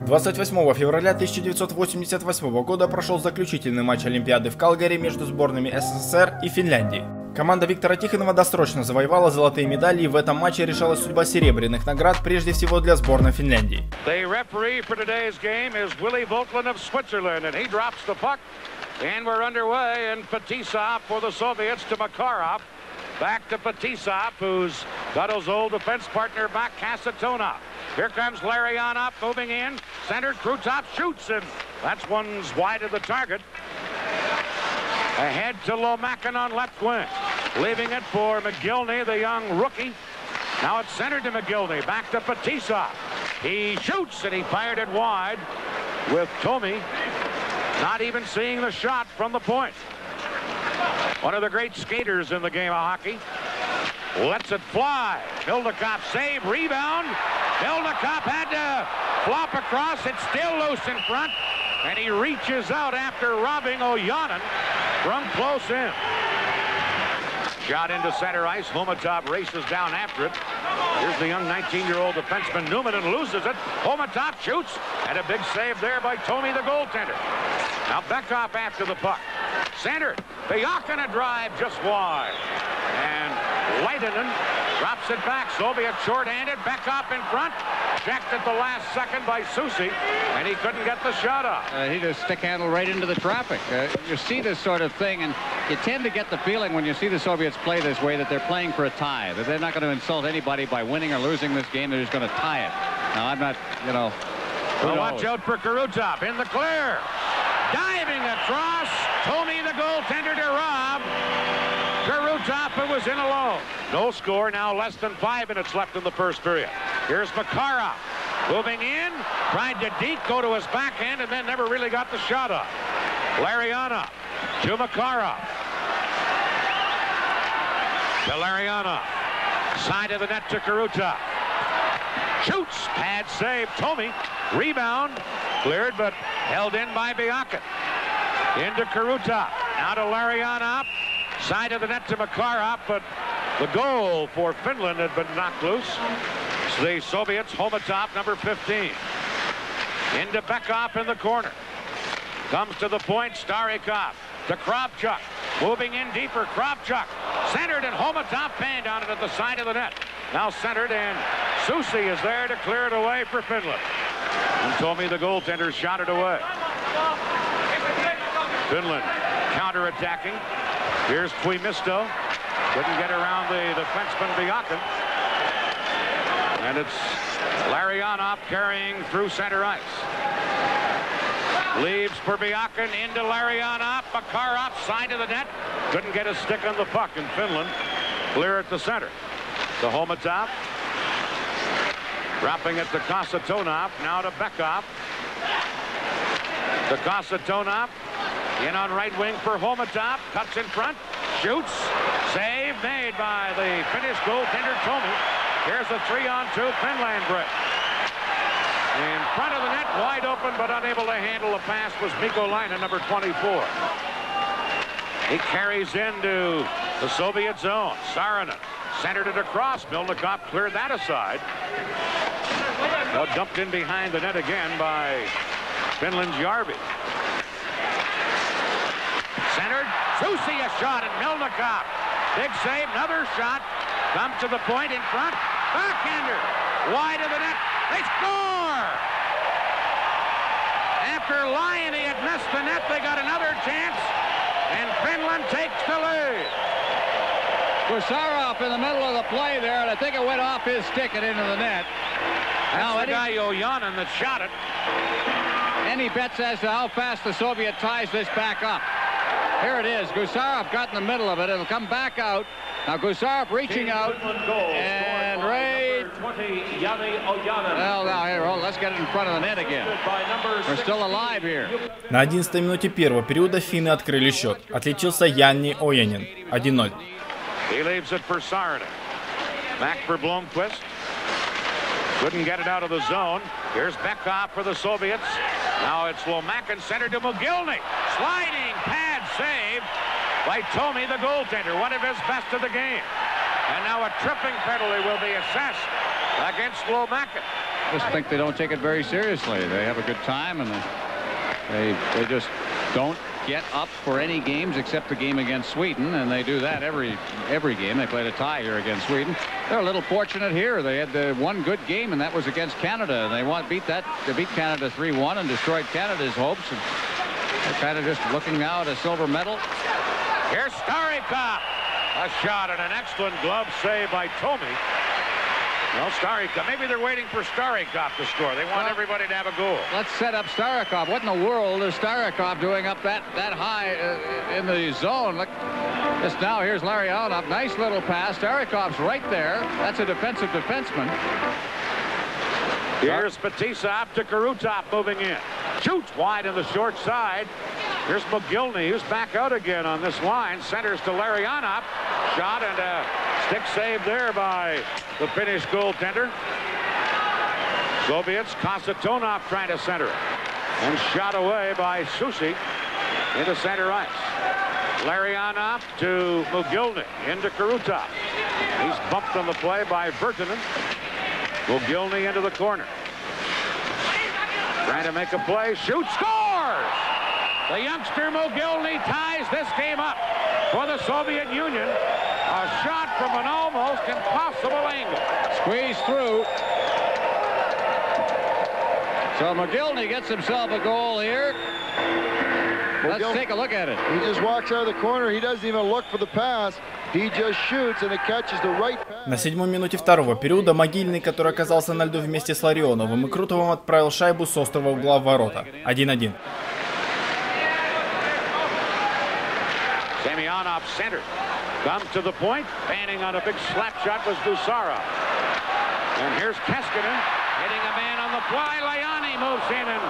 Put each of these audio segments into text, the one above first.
28 февраля 1988 года прошел заключительный матч Олимпиады в Калгари между сборными СССР и Финляндии. Команда Виктора Тихонова досрочно завоевала золотые медали, и в этом матче решалась судьба серебряных наград, прежде всего для сборной Финляндии. And we're underway, and Fetisov for the Soviets to Makarov. Back to Fetisov, who's got his old defense partner back, Kasatonov. Here comes Larionov moving in. Center, Krutov shoots, and that's one's wide of the target. Ahead to Lomakin on left wing. Leaving it for McGillney, the young rookie. Now it's centered to McGillney. Back to Fetisov. He shoots, and he fired it wide with Toomey. Not even seeing the shot from the point. One of the great skaters in the game of hockey. Lets it fly. Hildecop save, rebound. Hildecop had to flop across. It's still loose in front. And he reaches out after robbing Ojanen from close in. Shot into center ice. Khomutov races down after it. Here's the young 19-year-old defenseman Newman, and loses it. Khomutov shoots, and a big save there by Toomey, the goaltender. Now Bykov after the puck. Centered. Byakin a drive just wide. And Leitonen drops it back. Soviet shorthanded. Bykov in front. Checked at the last second by Susi, and he couldn't get the shot off. He just stick handle right into the traffic. You see this sort of thing, and you tend to get the feeling when you see the Soviets play this way that they're playing for a tie, that they're not going to insult anybody by winning or losing this game. They're just going to tie it. Now, I'm not, you know. Well, watch out for Krutov in the clear. Diving across, Toomey the goaltender to rob Krutov, who was in alone. No score, now less than 5 minutes left in the first period. Here's Macara moving in, tried to go to his backhand and then never really got the shot off. Larionov to Macara. To Larionov. Side of the net to Krutov. Shoots, pad save, Toomey. Rebound, cleared but held in by Byakin. Into Krutov, now to Larionov. Side of the net to Makarov, but the goal for Finland had been knocked loose. It's the Soviets, Khomutov, number 15. Into Bykov in the corner. Comes to the point, Starikov to Kropchuk. Moving in deeper, Kropchuk. Centered, and Khomutov panned on it at the side of the net. Now centered, and Susi is there to clear it away for Finland. And Toomey, the goaltender, shot it away. Finland counter-attacking. Here's Tumisto. Couldn't get around the defenseman Byakin. And it's Larionov carrying through center ice. Leaves for Byakin, into Larionov. Makarov side of the net. Couldn't get a stick on the puck, and Finland clear at the center. To Khomutov. Dropping it to Kasatonov. Now to Bykov. To Kasatonov. In on right wing for Khomutov, cuts in front, shoots, save made by the Finnish goaltender Toomey. Here's a 3-on-2 Finland break. In front of the net, wide open, but unable to handle a pass was Mikolainen, number 24. He carries into the Soviet zone. Saarinen centered it across. Mylnikov cleared that aside. Now dumped in behind the net again by Finland's Järvi. Centered, Susi a shot, and Mylnikov. Big save, another shot. Come to the point in front. Backhander, wide of the net. They score! After Liony had missed the net, they got another chance, and Finland takes the lead. Gusarov in the middle of the play there, and I think it went off his stick and into the net. Now the guy Ojanen that shot it. Any bets as to how fast the Soviet ties this back up? Here it is. Gusarov got in the middle of it. It'll come back out. Now Gusarov reaching out. And right. 20, Ojanen. Well, now here, let's get it in front of the net again. We're still alive here. На 11-й минуте первого периода финны открыли счет. Отличился Янни Оянин. 1-0. He leaves it for Saarinen. Back for Blomqvist. Couldn't get it out of the zone. Here's Bykov for the Soviets. Now it's Lomakin centered to Mogilny. Sliding pass. Saved by Toomey, the goaltender, one of his best of the game. And now a tripping penalty will be assessed against Lomakin. just think they don't take it very seriously. They have a good time, and they just don't get up for any games except the game against Sweden, and they do that every game. They played a tie here against Sweden. They're a little fortunate here. They had the one good game, and that was against Canada, and they beat Canada 3-1 and destroyed Canada's hopes. And they're kind of just looking now at a silver medal. Here's Starikov. A shot and an excellent glove save by Toomey. Well, Starikov, maybe they're waiting for Starikov to score. They want everybody to have a goal. Let's set up Starikov. What in the world is Starikov doing up that high in the zone? Look, just now, here's Larionov. Nice little pass. Starikov's right there. That's a defenseman. Here's Fetisov to Krutov moving in. Shoots wide in the short side. Here's McGillney, who's back out again on this line. Centers to Larionov. Shot and a stick save there by the Finnish goaltender. Soviets, Kasatonov trying to center it. And shot away by Susi into center ice. Larionov to Mogilny, into Karutov. He's bumped on the play by Virtanen. Mogilny into the corner. Trying to make a play, shoots, scores! The youngster Mogilny ties this game up for the Soviet Union. A shot from an almost impossible angle. Squeeze through. So McGillney gets himself a goal here. Let's take a look at it. He just walks out of the corner. He doesn't even look for the pass. He just shoots and it catches the right pass. На седьмой минуте второго периода Могильный, который оказался на льду вместе с Ларионовым и Крутовым, отправил шайбу с острого угла в ворота. 1-1. Semyonov center. Comes to the point, fanning on a big slap shot was Gusarov. And here's Keskinen, hitting a man on the fly. Laiani moves in and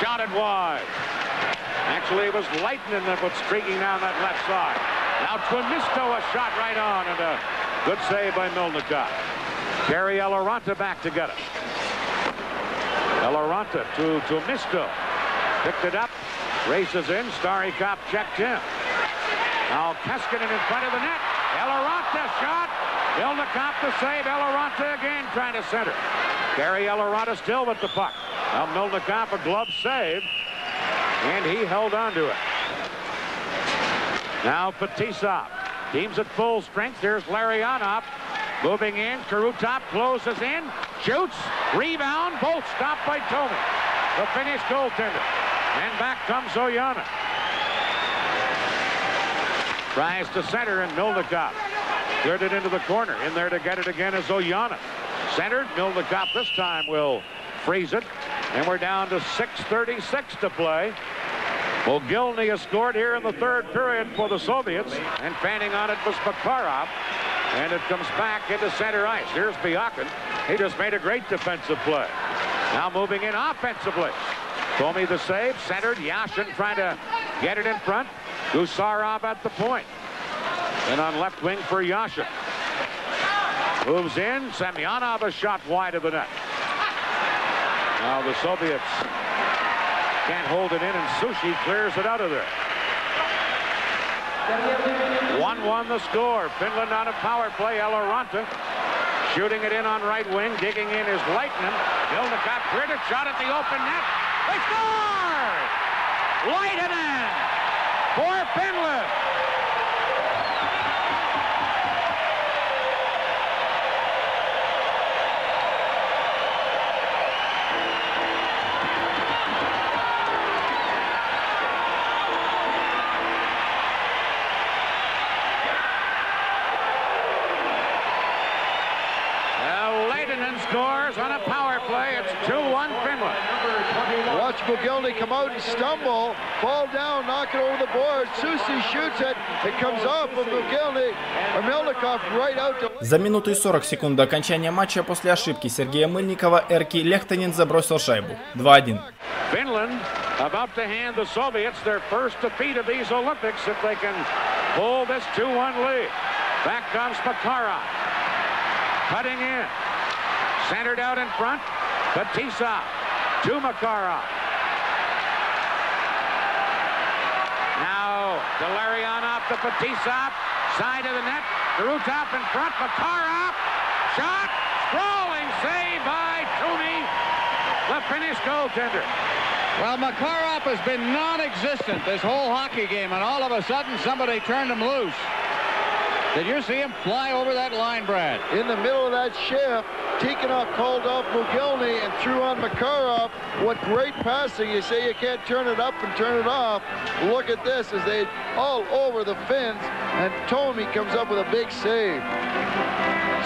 shot it wide. Actually, it was lightning that was streaking down that left side. Now Tumisto, a shot right on, and a good save by Mylnikov. Carry Eloranta back to get it. Eloranta to Tumisto. Picked it up, races in, Starikov checked him. Now Keskinen in front of the net. Eloranta shot. Mylnikov to save. Eloranta again trying to center. Gary Eloranta still with the puck. Now Mylnikov a glove save. And he held on to it. Now Fetisov. Team's at full strength. Here's Larionov moving in. Krutov closes in. Shoots. Rebound. Both stopped by Toomey, the Finnish goaltender. And back comes Ojanen. Tries to center, and Mylnikov cleared it into the corner. In there to get it again is Ojanen. Centered, Mylnikov this time will freeze it. And we're down to 6:36 to play. Mogilny has scored here in the third period for the Soviets. And fanning on it was Makarov. And it comes back into center ice. Here's Byakin. He just made a great defensive play. Now moving in offensively. Toomey the save, centered. Yashin trying to get it in front. Gusarov at the point. And on left wing for Yashin. Moves in. Semyonov a shot wide of the net. Now the Soviets can't hold it in, and Susi clears it out of there. 1-1 the score. Finland on a power play. Eloranta shooting it in on right wing. Digging in is Lightning. Mylnikov cleared it. Shot at the open net. They score! Lightning! For Finland. Lehtinen scores on a power play. It's 2-1 Finland. Watch Mogilny come out and stumble, fall down, knock it over the board. Susi shoots it. It comes off of Mogilny. Mylnikov right out to... За минуту и 40 секунд до окончания матча после ошибки Сергея Мыльникова Эрки Лехтонин забросил шайбу. 2-1. Finland about to hand the Soviets their first defeat of these Olympics if they can pull this 2-1 lead. Back comes Macara. Cutting in. Centered out in front. Fetisov. To Macara. Now Larionov to Fetisov. Side of the net. Krutov in front. Macara. Shot. Sprawling save by Toomey. the Finnish goaltender. Well, Makarov has been non-existent this whole hockey game, and all of a sudden somebody turned him loose. Did you see him fly over that line, Brad? In the middle of that shift, Tikhonov called off Mogilny and threw on Makarov. What great passing. You say you can't turn it up and turn it off. Look at this as they all over the Finns, and Toomey comes up with a big save.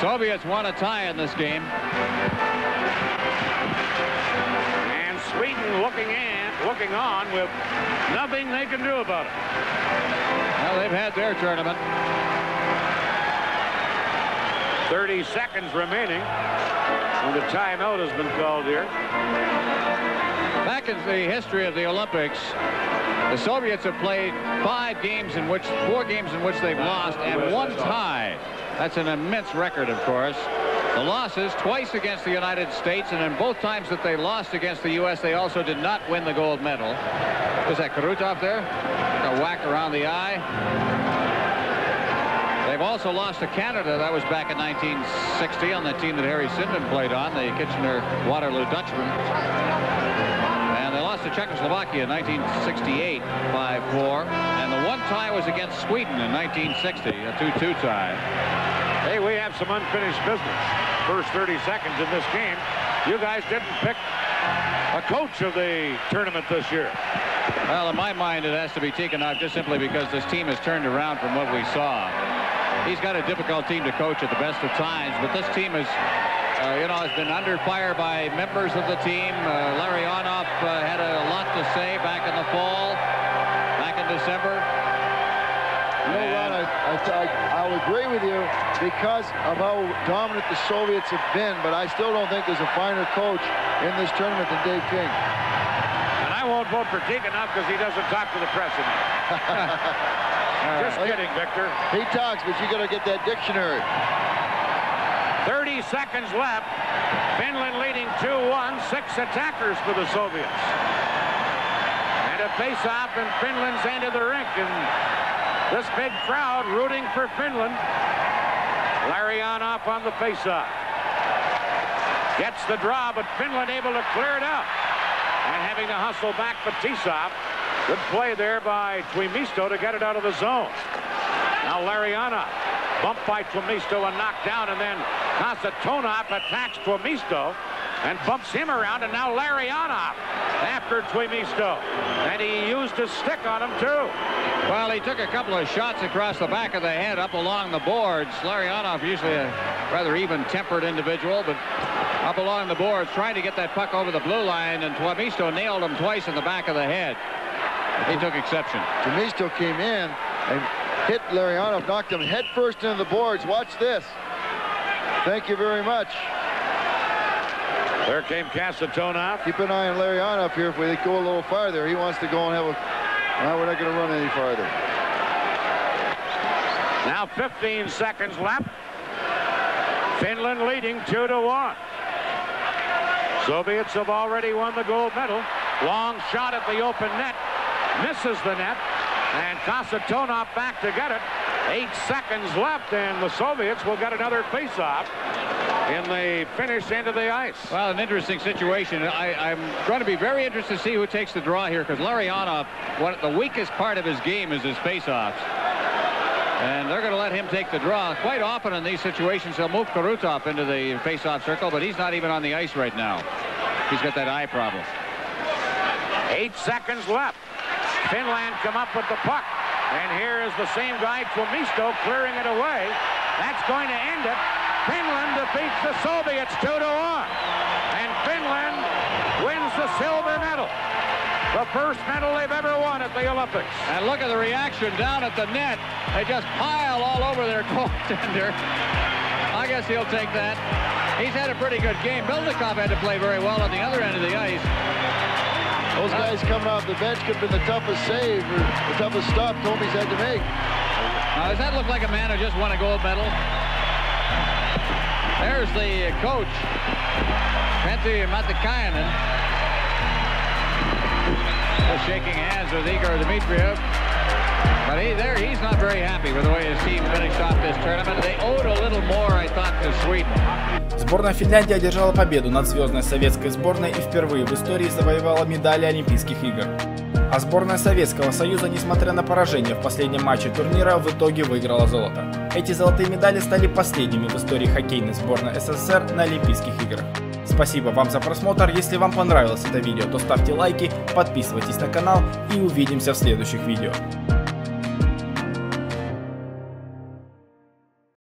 Soviets want a tie in this game. And Sweden looking on with nothing they can do about it. Well, they've had their tournament. 30 seconds remaining when the timeout has been called here. Back in the history of the Olympics, the Soviets have played four games in which they've lost and one tie. That's an immense record, of course. The losses twice against the United States, and in both times that they lost against the U.S., they also did not win the gold medal. Was that Krutov there? A whack around the eye. They've also lost to Canada. That was back in 1960 on the team that Harry Sinden played on, the Kitchener Waterloo Dutchman. And they lost to Czechoslovakia in 1968, 5-4. And the one tie was against Sweden in 1960, a 2-2 tie. Hey, we have some unfinished business. First 30 seconds in this game. You guys didn't pick a coach of the tournament this year. Well, in my mind, it has to be Tikhonov, just simply because this team has turned around from what we saw. He's got a difficult team to coach at the best of times, but this team is, has been under fire by members of the team. Larionov had a lot to say back in the fall, back in December. You know what, I'll agree with you because of how dominant the Soviets have been, but I still don't think there's a finer coach in this tournament than Dave King. And I won't vote for Tikhonov because he doesn't talk to the press anymore. Just kidding, Victor. He talks, but you got to get that dictionary. 30 seconds left. Finland leading 2-1. 6 attackers for the Soviets. And a face-off in Finland's end of the rink. And this big crowd rooting for Finland. Larionov on the face-off. Gets the draw, but Finland able to clear it up. And having to hustle back Fetisov. Good play there by Tumisto to get it out of the zone. Now Larionov, bumped by Tumisto and knocked down, and then Kasatonov attacks Tumisto and bumps him around, and now Larionov after Tumisto. And he used his stick on him, too. Well, he took a couple of shots across the back of the head up along the boards. Larionov, usually a rather even-tempered individual, but up along the boards, trying to get that puck over the blue line, and Tumisto nailed him twice in the back of the head. He took exception. Tumisto came in and hit Larionov, knocked him headfirst into the boards. Watch this. Thank you very much. There came Kasatonov. Keep an eye on Larionov here. If we go a little farther, he wants to go and have a... Well, we're not going to run any farther. Now 15 seconds left. Finland leading 2-1. Soviets have already won the gold medal. Long shot at the open net. Misses the net, and Kasatonov back to get it. 8 seconds left, and the Soviets will get another face-off in the Finnish end of the ice. Well, an interesting situation. I'm going to be very interested to see who takes the draw here, because Larionov, the weakest part of his game is his face-offs. And they're going to let him take the draw. Quite often in these situations, they'll move Karutov into the face-off circle, but he's not even on the ice right now. He's got that eye problem. 8 seconds left. Finland come up with the puck, and here is the same guy, Tumisto, clearing it away. That's going to end it. Finland defeats the Soviets 2-1, and Finland wins the silver medal. The first medal they've ever won at the Olympics. And look at the reaction down at the net. They just pile all over their goaltender. I guess he'll take that. He's had a pretty good game. Mylnikov had to play very well on the other end of the ice. Those guys coming off the bench could have been the toughest save or the toughest stop Toomey's had to make. Does that look like a man who just won a gold medal? There's the coach, Pentti Matikainen, just shaking hands with Igor Dmitriev. But he's not very happy with the way his team finished off this tournament. They owed a little more, I thought, to Sweden. Сборная Финляндии одержала победу над звездной советской сборной и впервые в истории завоевала медали Олимпийских игр. А сборная Советского Союза, несмотря на поражение в последнем матче турнира, в итоге выиграла золото. Эти золотые медали стали последними в истории хоккейной сборной СССР на Олимпийских играх. Спасибо вам за просмотр, если вам понравилось это видео, то ставьте лайки, подписывайтесь на канал и увидимся в следующих видео.